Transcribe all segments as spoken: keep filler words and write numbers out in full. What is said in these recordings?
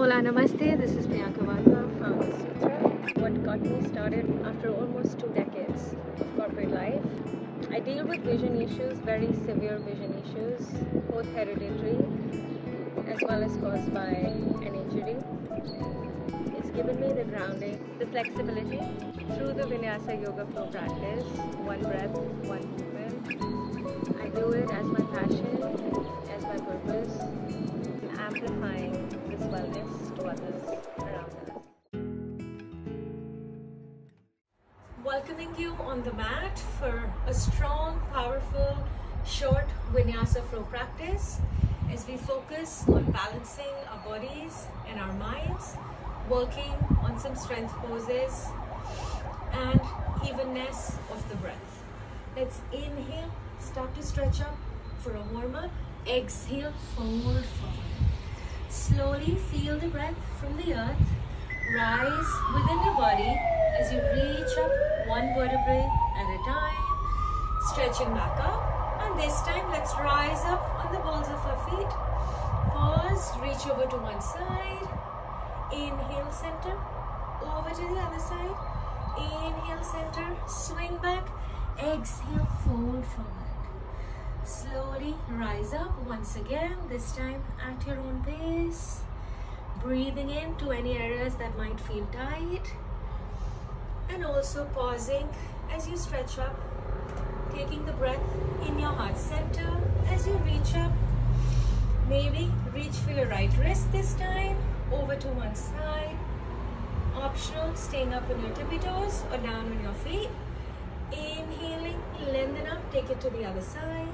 Hola, namaste. This is Priyanka Wadhwa from Sutra. What got me started after almost two decades of corporate life. I deal with vision issues, very severe vision issues, both hereditary as well as caused by an injury. It's given me the grounding, the flexibility through the Vinyasa Yoga Flow practice, one breath, one movement. I do it as my passion, as my purpose, amplifying this wellness to others around us. Welcoming you on the mat for a strong, powerful, short Vinyasa flow practice as we focus on balancing our bodies and our minds, working on some strength poses and evenness of the breath. Let's inhale, start to stretch up for a warm-up. Exhale, fold forward. Slowly feel the breath from the earth rise within your body as you reach up one vertebrae at a time, stretching back up. And this time, let's rise up on the balls of our feet. Pause, reach over to one side. Inhale, center. Over to the other side. Inhale, center. Swing back. Exhale, fold forward. Slowly rise up once again, this time at your own pace, breathing into any areas that might feel tight, and also pausing as you stretch up, taking the breath in your heart center as you reach up. Maybe reach for your right wrist this time, over to one side, optional staying up on your tippy toes or down on your feet. Inhaling, lengthen up, take it to the other side.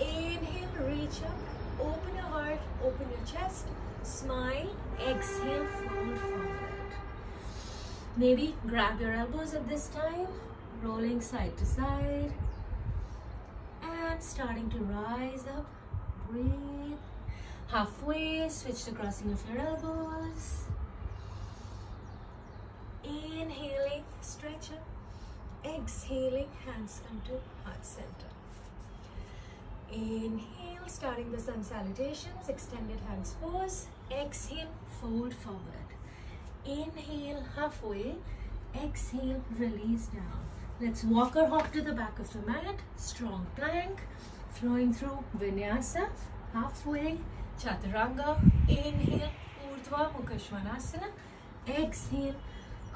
Inhale, reach up, open your heart, open your chest, smile, exhale, fold forward. Maybe grab your elbows at this time, rolling side to side. And starting to rise up, breathe. Halfway, switch to crossing of your elbows. Inhaling, stretch up. Exhaling, hands come to heart center. Inhale, starting the sun salutations, extended hands pose. Exhale, fold forward. Inhale, halfway. Exhale, release down. Let's walk or hop to the back of the mat. Strong plank, flowing through Vinyasa. Halfway, chaturanga. Inhale, urdhva mukha shvanasana. Exhale,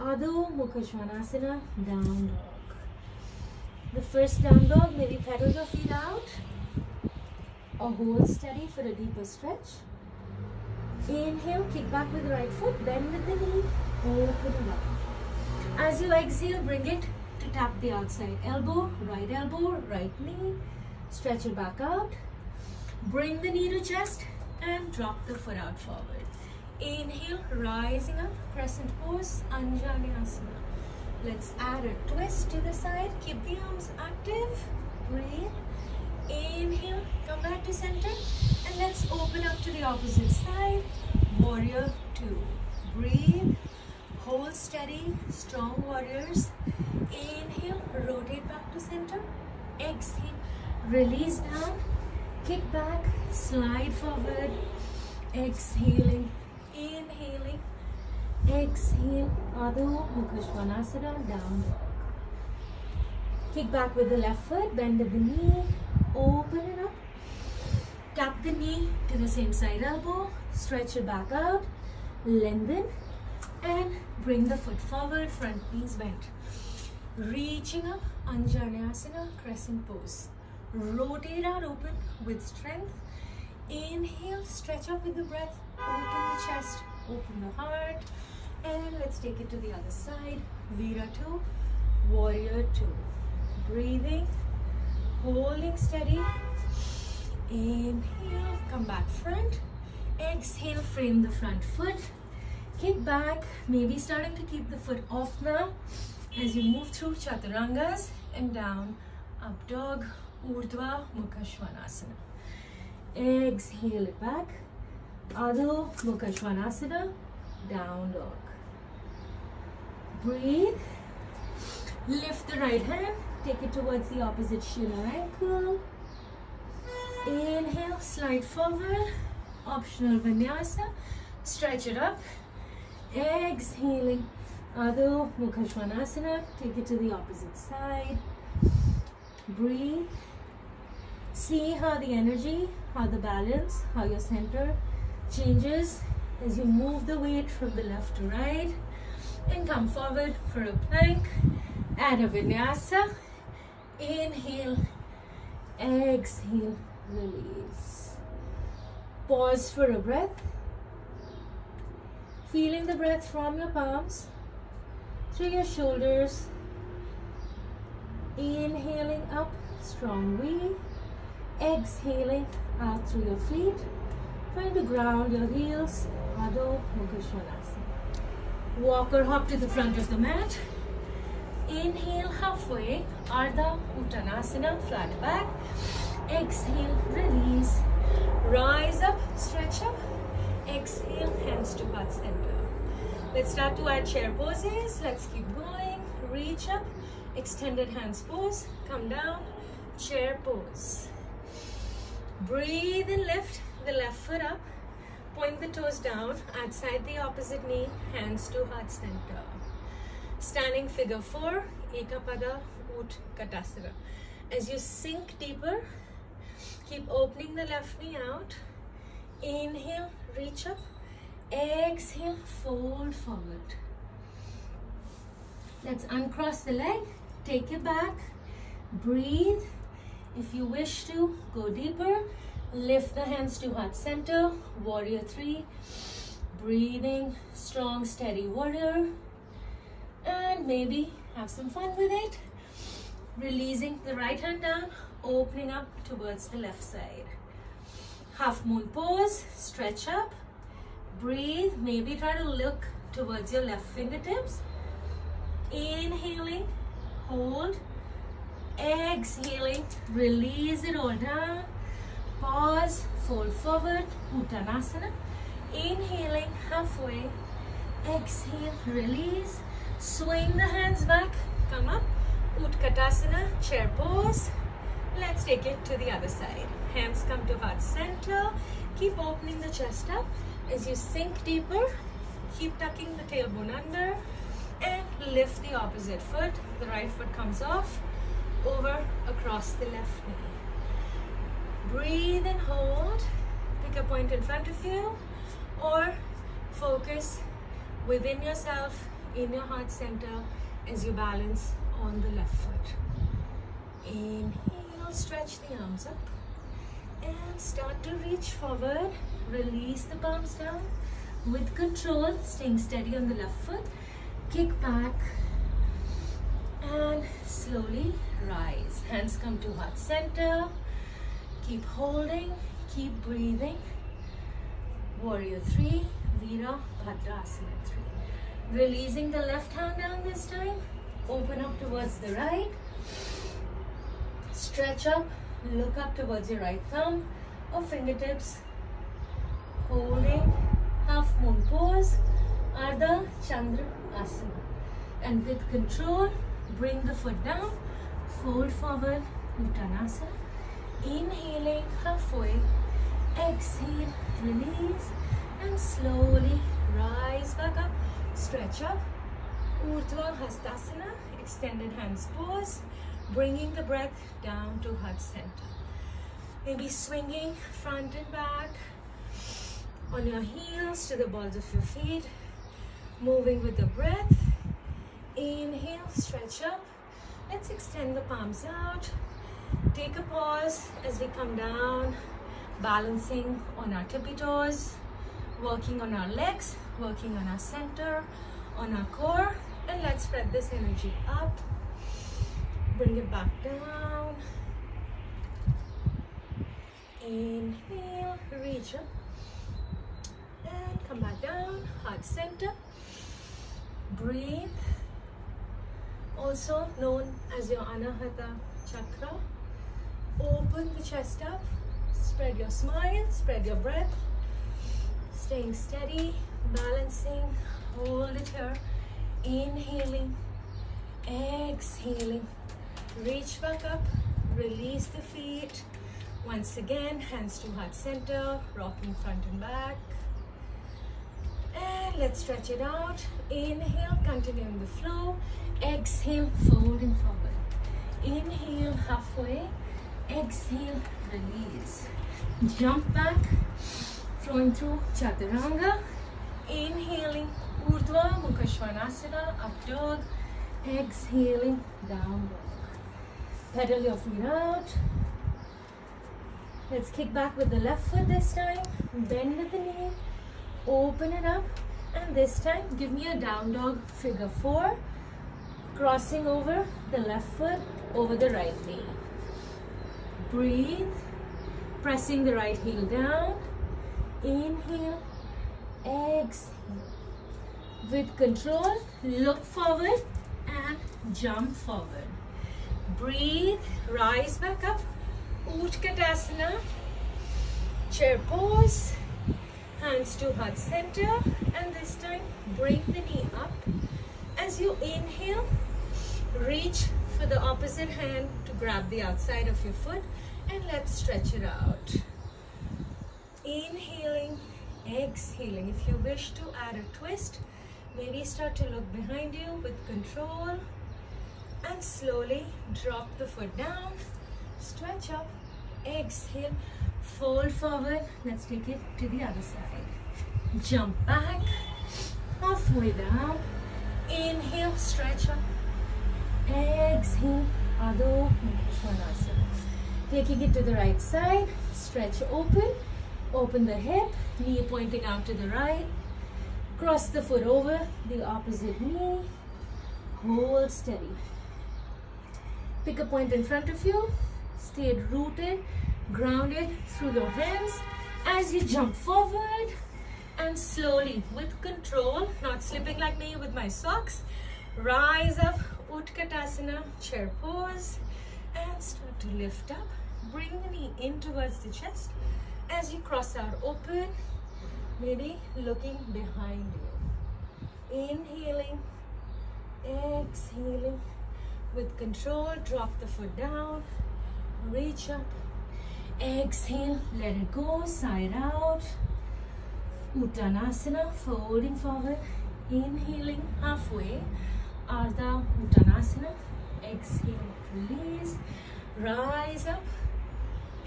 adho mukha shvanasana, down dog. The first down dog, maybe pedal your feet out or hold steady for a deeper stretch. Inhale, kick back with the right foot, bend with the knee, open it up. As you exhale, bring it to tap the outside elbow, right elbow, right knee. Stretch it back out. Bring the knee to chest and drop the foot out forward. Inhale, rising up, crescent pose, anjaneyasana. Let's add a twist to the side. Keep the arms active. Breathe. Inhale. Come back to center. And let's open up to the opposite side. Warrior two. Breathe. Hold steady. Strong warriors. Inhale. Rotate back to center. Exhale. Release down. Kick back. Slide forward. Exhaling. Inhaling. Exhale, adho mukha shvanasana, down dog. Kick back with the left foot, bend at the knee, open it up. Tap the knee to the same side elbow, stretch it back out, lengthen, and bring the foot forward, front knees bent. Reaching up, anjaneyasana, crescent pose. Rotate out open with strength. Inhale, stretch up with the breath, open the chest, open the heart. And let's take it to the other side. Vira two, warrior two. Breathing, holding steady. Inhale, come back front. Exhale, frame the front foot. Kick back, maybe starting to keep the foot off now as you move through chaturangas and down, up dog, urdhva mukha shvanasana. Exhale it back. Adho mukha shvanasana, down dog. Breathe. Lift the right hand, take it towards the opposite shin or ankle. Inhale, slide forward, optional vinyasa. Stretch it up. Exhaling. Adho Mukha Shvanasana. Take it to the opposite side. Breathe. See how the energy, how the balance, how your center changes as you move the weight from the left to right. And come forward for a plank and a vinyasa. Inhale. Exhale. Release. Pause for a breath. Feeling the breath from your palms through your shoulders. Inhaling up strongly, exhaling out through your feet. Trying to ground your heels. Adho Mukha Shvanasana. Walk or hop to the front of the mat. Inhale halfway, Ardha Uttanasana, flat back. Exhale, release. Rise up, stretch up. Exhale, hands to butt center. Let's start to add chair poses. Let's keep going. Reach up, extended hands pose. Come down, chair pose. Breathe and lift the left foot up. Point the toes down, outside the opposite knee, hands to heart center. Standing figure four, Ekapada Utkatasana. As you sink deeper, keep opening the left knee out. Inhale, reach up. Exhale, fold forward. Let's uncross the leg, take it back, breathe. If you wish to, go deeper. Lift the hands to heart center, warrior three. Breathing, strong, steady warrior. And maybe have some fun with it. Releasing the right hand down, opening up towards the left side. Half moon pose, stretch up, breathe. Maybe try to look towards your left fingertips. Inhaling, hold. Exhaling, release it all down. Pause, fold forward, Uttanasana. Inhaling, halfway. Exhale, release. Swing the hands back, come up. Utkatasana, chair pose. Let's take it to the other side. Hands come to heart center. Keep opening the chest up. As you sink deeper, keep tucking the tailbone under and lift the opposite foot. The right foot comes off, over, across the left knee. Breathe and hold. Pick a point in front of you or focus within yourself, in your heart center as you balance on the left foot. Inhale, stretch the arms up. And start to reach forward, release the palms down with control, staying steady on the left foot. Kick back and slowly rise. Hands come to heart center. Keep holding, keep breathing. Warrior three, Virabhadrasana three. Releasing the left hand down this time. Open up towards the right. Stretch up. Look up towards your right thumb or fingertips. Holding half moon pose, Ardha Chandra Asana. And with control, bring the foot down, fold forward, Uttanasana. Inhaling halfway, exhale, release, and slowly rise back up, stretch up. Urdhva Hastasana, extended hands pose. Bringing the breath down to heart center. Maybe swinging front and back on your heels to the balls of your feet. Moving with the breath. Inhale, stretch up. Let's extend the palms out. Take a pause as we come down, balancing on our tippy toes, working on our legs, working on our center, on our core. And let's spread this energy up. Bring it back down. Inhale, reach up. And come back down, heart center. Breathe. Also known as your anahata chakra. Open the chest up. Spread your smile, spread your breath. Staying steady, balancing. Hold it here. Inhaling, exhaling. Reach back up, release the feet. Once again, hands to heart center, rocking front and back. And let's stretch it out. Inhale, continuing the flow. Exhale, folding forward. Inhale, halfway. Exhale, release. Jump back, flowing through chaturanga. Inhaling, urdhva mukha shvanasana, up dog. Exhaling, down dog. Pedal your feet out. Let's kick back with the left foot this time. Bend with the knee. Open it up. And this time, give me a down dog figure four. Crossing over the left foot over the right knee. Breathe. Pressing the right heel down. Inhale. Exhale. With control, look forward and jump forward. Breathe. Rise back up. Utkatasana. Chair pose. Hands to heart center. And this time, bring the knee up. As you inhale, reach for the opposite hand to grab the outside of your foot. And let's stretch it out. Inhaling, exhaling. If you wish to add a twist, maybe start to look behind you with control. And slowly drop the foot down. Stretch up. Exhale. Fold forward. Let's take it to the other side. Jump back. Halfway down. Inhale. Stretch up. Exhale. Adho mukha shvanasana. Taking it to the right side. Stretch open. Open the hip. Knee pointing out to the right. Cross the foot over the opposite knee. Hold steady. Pick a point in front of you. Stay rooted, grounded through your hands as you jump forward and slowly with control, not slipping like me with my socks, rise up, Utkatasana, chair pose, and start to lift up. Bring the knee in towards the chest as you cross out open, maybe looking behind you. Inhaling, exhaling. With control, drop the foot down, reach up, exhale, let it go, side out, Uttanasana, folding forward, inhaling, halfway, Ardha Uttanasana, exhale, release, rise up,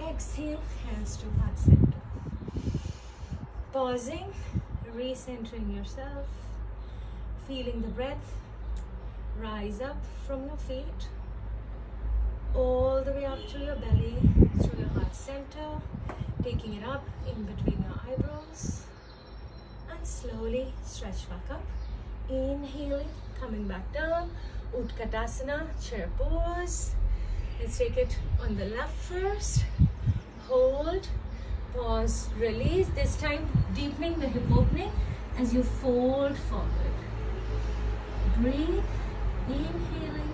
exhale, hands to heart center, pausing, recentering yourself, feeling the breath. Rise up from your feet, all the way up to your belly, through your heart center, taking it up in between your eyebrows, and slowly stretch back up, inhaling, coming back down, Utkatasana, chair pose. Let's take it on the left first, hold, pause, release, this time deepening the hip opening as you fold forward, breathe. Inhaling,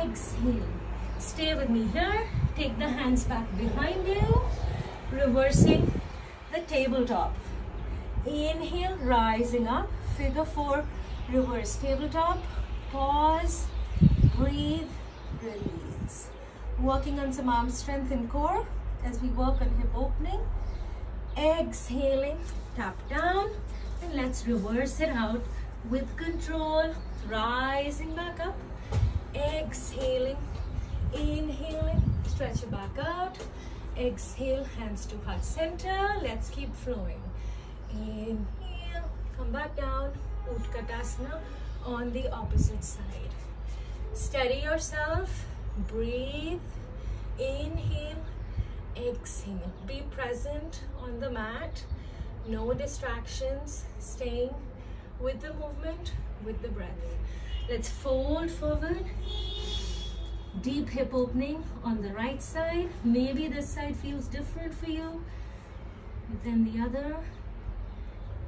exhaling. Stay with me here. Take the hands back behind you. Reversing the tabletop. Inhale, rising up. Figure four, reverse tabletop. Pause, breathe, release. Working on some arm strength and core as we work on hip opening. Exhaling, tap down. And let's reverse it out with control. Rising back up, exhaling, inhaling, stretch it back out, exhale, hands to heart center, let's keep flowing, inhale, come back down, Utkatasana on the opposite side, steady yourself, breathe, inhale, exhale, be present on the mat, no distractions, staying with the movement, with the breath. Let's fold forward, deep hip opening on the right side. Maybe this side feels different for you than the other,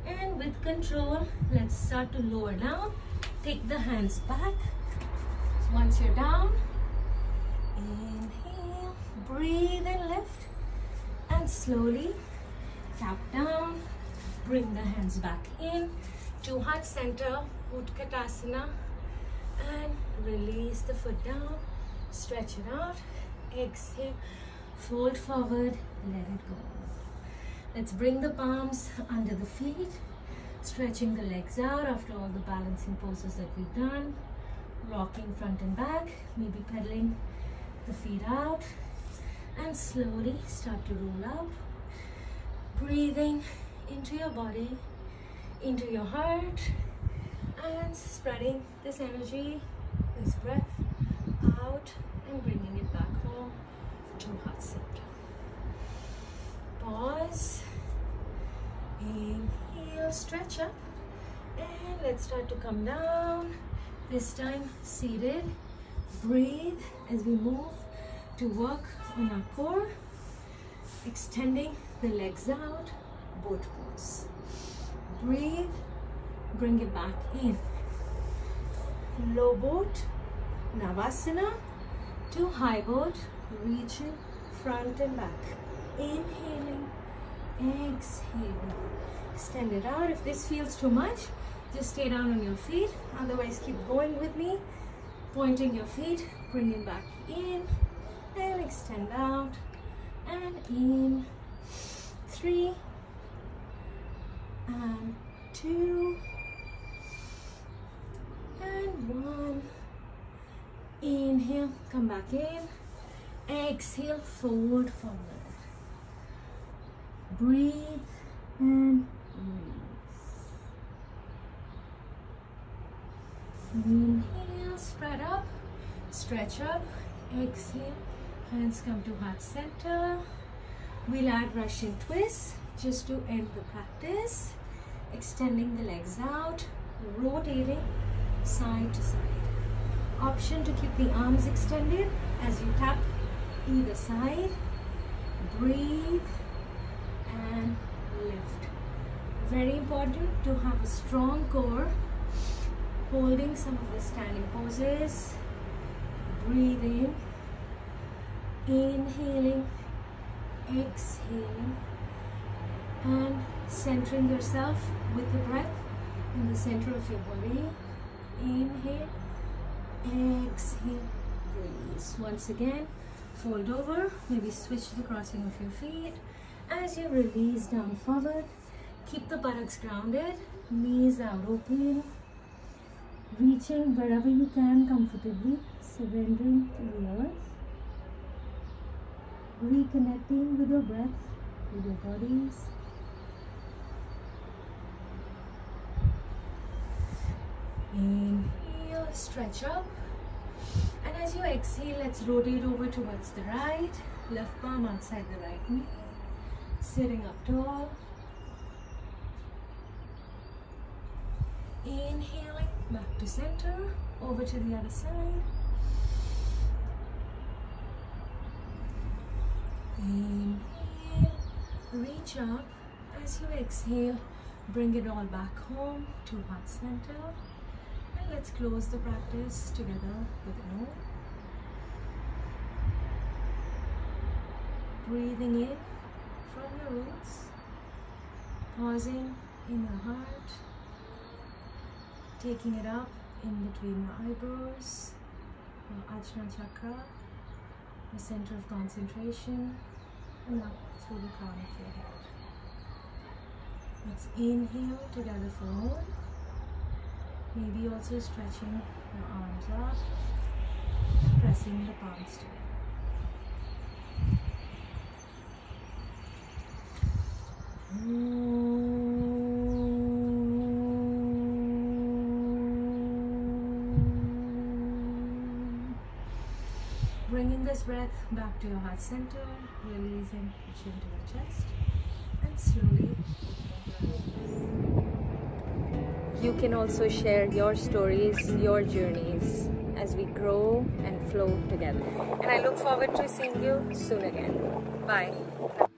and with control, let's start to lower down. Take the hands back. Once you're down, inhale, breathe and lift, and slowly tap down, bring the hands back in to heart center, Utkatasana, and release the foot down, stretch it out, exhale, fold forward, let it go. Let's bring the palms under the feet, Stretching the legs out after all the balancing poses that we've done. Rocking front and back, maybe pedaling the feet out. And slowly start to roll up. Breathing into your body, into your heart, and spreading this energy, this breath out and bringing it back home to heart center. Pause, inhale, stretch up, and let's start to come down. This time seated, breathe as we move to work on our core, extending the legs out, both pose. Breathe, bring it back in. Low boat, navasana, to high boat, reaching front and back. Inhaling, exhaling. Extend it out. If this feels too much, just stay down on your feet. Otherwise, keep going with me. Pointing your feet, bringing back in, and extend out, and in. Three, and two, and one. Inhale, come back in. Exhale, fold forward. Breathe and release. Inhale, spread up, stretch up. Exhale, hands come to heart center. We'll add Russian twists just to end the practice. Extending the legs out, rotating side to side. Option to keep the arms extended as you tap either side. Breathe and lift. Very important to have a strong core, holding some of the standing poses. Breathing, inhaling, exhaling, and centering yourself with the breath in the center of your body. Inhale, exhale, release. Once again, fold over, maybe switch the crossing of your feet. As you release down forward, keep the buttocks grounded, knees out open, reaching wherever you can comfortably, surrendering to the earth, reconnecting with your breath, with your bodies. Inhale, stretch up, and as you exhale, let's rotate over towards the right, left palm outside the right knee, sitting up tall. Inhaling, back to center, over to the other side. Inhale, reach up. As you exhale, bring it all back home to heart center. And let's close the practice together with an O. Breathing in from your roots, pausing in your heart, taking it up in between your eyebrows, your Ardha chakra, the center of concentration, and up through the crown of your head. Let's inhale together for home. Maybe also stretching your arms up, pressing the palms together. Bringing this breath back to your heart center, releasing the chin to the chest, and slowly. You can also share your stories, your journeys, as we grow and flow together. And I look forward to seeing you soon again. Bye.